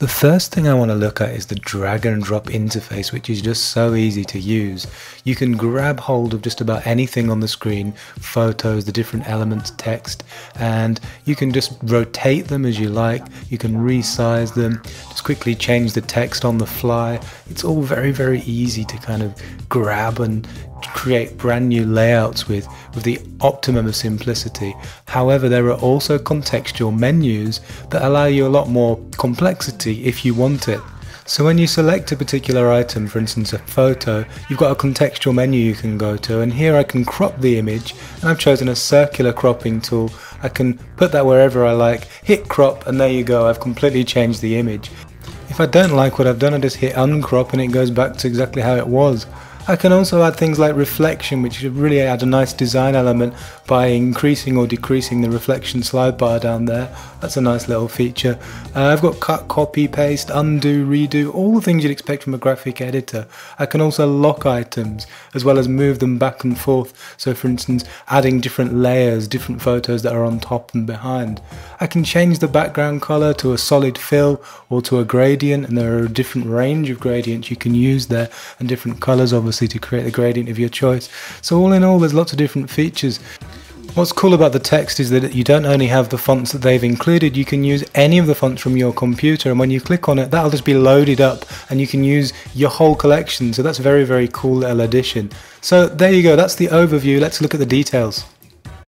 The first thing I want to look at is the drag and drop interface, which is just so easy to use. You can grab hold of just about anything on the screen, photos, the different elements, text, and you can just rotate them as you like. You can resize them, just quickly change the text on the fly. It's all very, very easy to kind of grab and create brand new layouts with the optimum of simplicity. However, there are also contextual menus that allow you a lot more complexity if you want it. So when you select a particular item, for instance a photo, you've got a contextual menu you can go to, and here I can crop the image, and I've chosen a circular cropping tool. I can put that wherever I like, hit crop, and there you go, I've completely changed the image. If I don't like what I've done, I just hit uncrop and it goes back to exactly how it was. I can also add things like reflection, which should really add a nice design element by increasing or decreasing the reflection slide bar down there. That's a nice little feature. I've got cut, copy, paste, undo, redo, all the things you'd expect from a graphic editor. I can also lock items as well as move them back and forth. So for instance, adding different layers, different photos that are on top and behind. I can change the background color to a solid fill or to a gradient, and there are a different range of gradients you can use there, and different colors obviously to create the gradient of your choice. So all in all, there's lots of different features. What's cool about the text is that you don't only have the fonts that they've included, you can use any of the fonts from your computer, and when you click on it, that'll just be loaded up and you can use your whole collection. So that's a very, very cool little addition. So there you go, that's the overview. Let's look at the details.